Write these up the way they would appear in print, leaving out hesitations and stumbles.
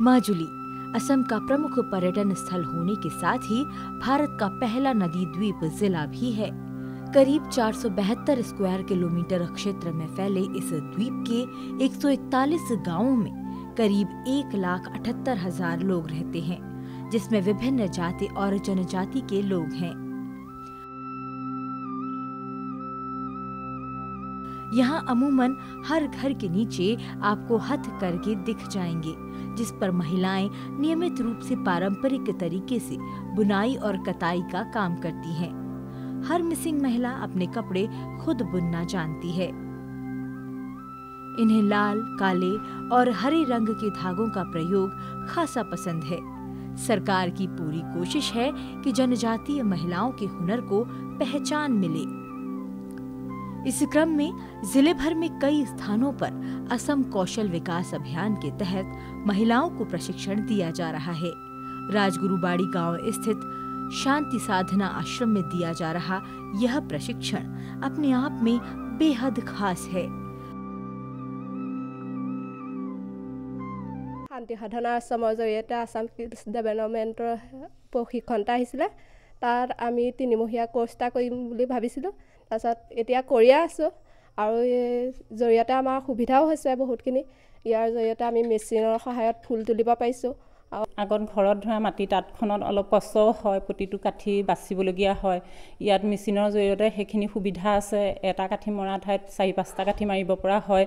माजुली असम का प्रमुख पर्यटन स्थल होने के साथ ही भारत का पहला नदी द्वीप जिला भी है। करीब 472 स्क्वायर किलोमीटर क्षेत्र में फैले इस द्वीप के 141 गाँवों में करीब 1,78,000 लोग रहते हैं, जिसमें विभिन्न जाति और जनजाति के लोग हैं। यहाँ अमूमन हर घर के नीचे आपको हथ करके दिख जाएंगे, जिस पर महिलाएं नियमित रूप से पारंपरिक तरीके से बुनाई और कताई का काम करती हैं। हर मिसिंग महिला अपने कपड़े खुद बुनना जानती है। इन्हें लाल, काले और हरे रंग के धागों का प्रयोग खासा पसंद है। सरकार की पूरी कोशिश है कि जनजातीय महिलाओं के हुनर को पहचान मिले। इस क्रम में जिले भर में कई स्थानों पर असम कौशल विकास अभियान के तहत महिलाओं को प्रशिक्षण दिया जा रहा है। राजगुरुबाड़ी गांव स्थित शांति साधना आश्रम में दिया जा रहा यह प्रशिक्षण अपने आप में बेहद खास है। शांति साधना आश्रम जरिए आसाम डेभलपमेंटर प्रशिक्षण तार आम तीनमहीिया कोर्स भाई तक आसो और जरिए आम सुविधाओ बहुतखि यार जरिए मेसिनर सहायत फूल तुलिब पाइसो। आगत घर धरा माटी तातखन अलग कष्ट है, प्रतिटो काठी बाचिबलगिया है। इतना मेसिनर जरिए हेखिनि सुविधा आछे, एटा काठी मरा ठाइत 4-5टा काठी मारिब परा है।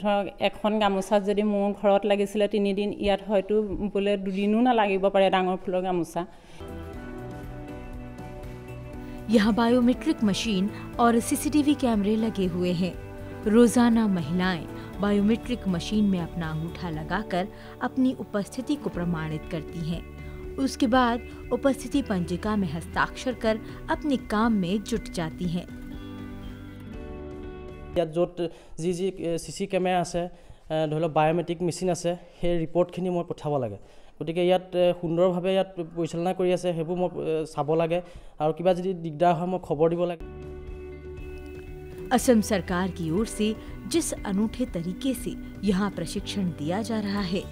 धरक एखन गामोचा यदि मोर घरत लागिसिले 3 दिन इतना हयतो बोले 2 दिनो नालागिब पारे डांगर फुलर गामोचा। यहाँ बायोमेट्रिक मशीन और सीसीटीवी कैमरे लगे हुए हैं। रोजाना महिलाएं बायोमेट्रिक मशीन में अपना अंगूठा लगाकर अपनी उपस्थिति को प्रमाणित करती हैं। उसके बाद उपस्थिति पंजिका में हस्ताक्षर कर अपने काम में जुट जाती हैं। जो जी जी सीसी कैमेरा आसे धरल बायोमेट्रिक मशीन आसे हे रिपोर्ट खिनि मोर पठाव लागे। गति के सुंदर भाव परिचालना मैं चाब लगे और क्या जो दिगदार है मैं खबर दी लगे। असम सरकार की ओर से जिस अनूठे तरीके से यहाँ प्रशिक्षण दिया जा रहा है,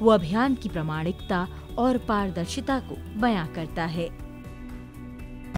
वो अभियान की प्रामाणिकता और पारदर्शिता को बयां करता है।